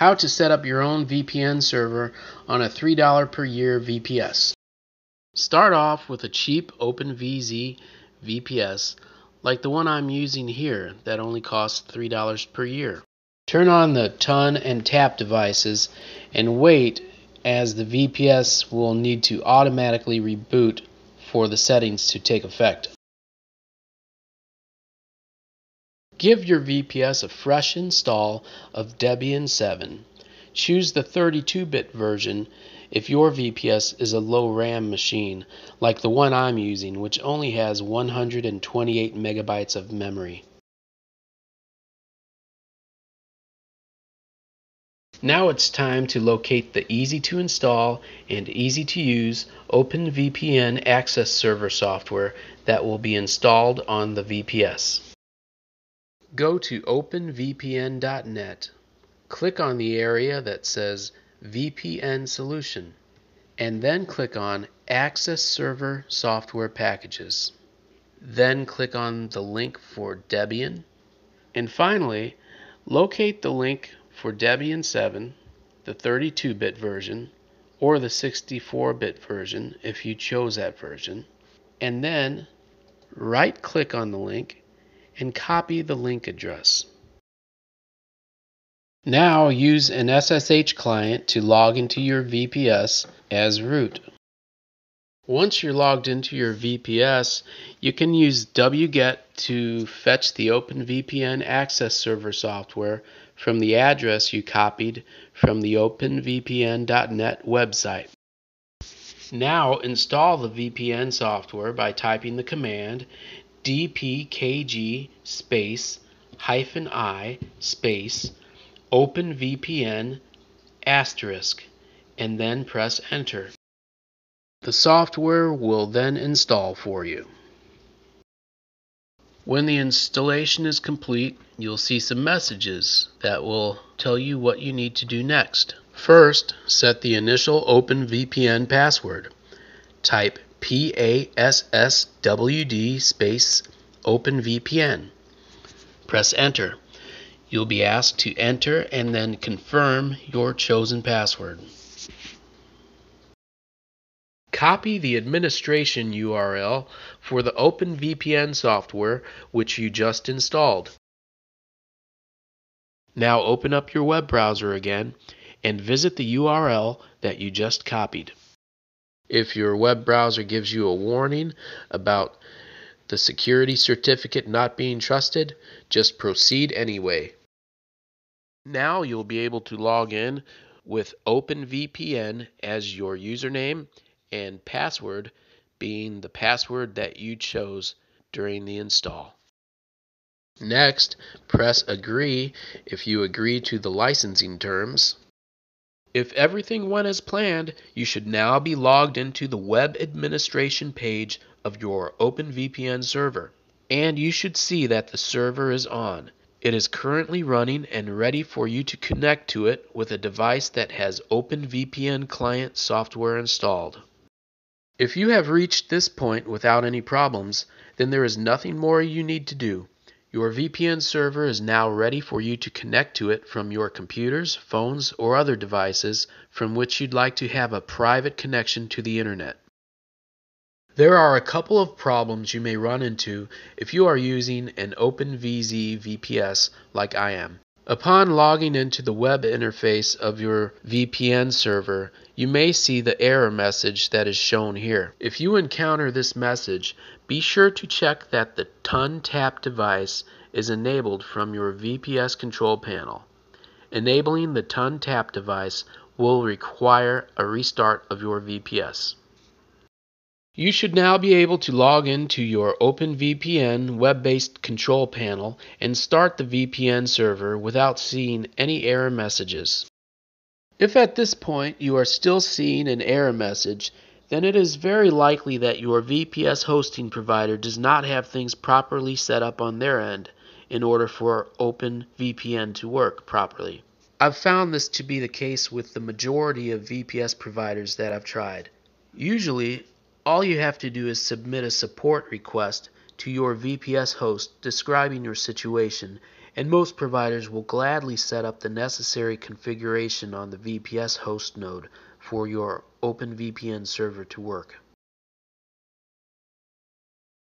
how to set up your own VPN server on a $3 per year VPS. Start off with a cheap OpenVZ VPS like the one I'm using here that only costs $3 per year. Turn on the TUN and TAP devices and wait, as the VPS will need to automatically reboot for the settings to take effect. Give your VPS a fresh install of Debian 7. Choose the 32-bit version if your VPS is a low RAM machine like the one I'm using, which only has 128 megabytes of memory. Now it's time to locate the easy to install and easy to use OpenVPN Access Server software that will be installed on the VPS. Go to openvpn.net, click on the area that says VPN Solution, and then click on Access Server Software Packages. Then click on the link for Debian. And finally, locate the link for Debian 7, the 32-bit version, or the 64-bit version if you chose that version. And then right-click on the link and copy the link address. Now use an SSH client to log into your VPS as root. Once you're logged into your VPS, you can use wget to fetch the OpenVPN Access Server software from the address you copied from the openvpn.net website. Now install the VPN software by typing the command DPKG -I openvpn *, and then press enter. The software will then install for you. When the installation is complete, you'll see some messages that will tell you what you need to do next. First, set the initial OpenVPN password. Type PASSWD openvpn. Press enter. You'll be asked to enter and then confirm your chosen password. Copy the administration URL for the OpenVPN software which you just installed. Now open up your web browser again and visit the URL that you just copied. If your web browser gives you a warning about the security certificate not being trusted, just proceed anyway. Now you'll be able to log in with OpenVPN as your username and password being the password that you chose during the install. Next, press agree if you agree to the licensing terms. If everything went as planned, you should now be logged into the web administration page of your OpenVPN server, and you should see that the server is on. It is currently running and ready for you to connect to it with a device that has OpenVPN client software installed. If you have reached this point without any problems, then there is nothing more you need to do. Your VPN server is now ready for you to connect to it from your computers, phones, or other devices from which you'd like to have a private connection to the internet. There are a couple of problems you may run into if you are using an OpenVZ VPS like I am. Upon logging into the web interface of your VPN server, you may see the error message that is shown here. If you encounter this message, be sure to check that the TUN TAP device is enabled from your VPS control panel. Enabling the TUN TAP device will require a restart of your VPS. You should now be able to log into your OpenVPN web-based control panel and start the VPN server without seeing any error messages. If at this point you are still seeing an error message, then it is very likely that your VPS hosting provider does not have things properly set up on their end in order for OpenVPN to work properly. I've found this to be the case with the majority of VPS providers that I've tried. Usually, all you have to do is submit a support request to your VPS host describing your situation, and most providers will gladly set up the necessary configuration on the VPS host node for your OpenVPN server to work.